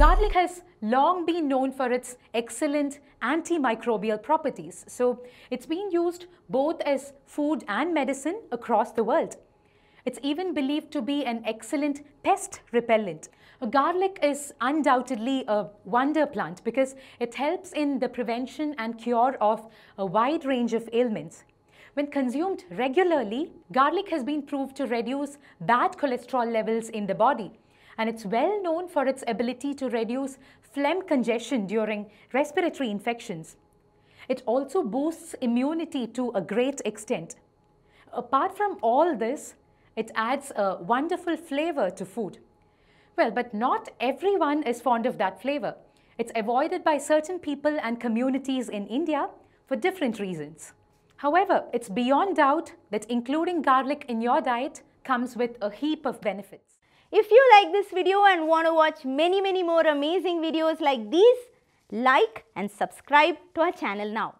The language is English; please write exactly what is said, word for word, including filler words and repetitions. Garlic has long been known for its excellent antimicrobial properties, so it's been used both as food and medicine across the world. It's even believed to be an excellent pest repellent. Garlic is undoubtedly a wonder plant because it helps in the prevention and cure of a wide range of ailments. When consumed regularly, garlic has been proved to reduce bad cholesterol levels in the body, and it's well known for its ability to reduce phlegm congestion during respiratory infections. It also boosts immunity to a great extent. Apart from all this, it adds a wonderful flavor to food. Well, but not everyone is fond of that flavor. It's avoided by certain people and communities in India for different reasons. However, it's beyond doubt that including garlic in your diet comes with a heap of benefits. If you like this video and want to watch many, many more amazing videos like these, like and subscribe to our channel now.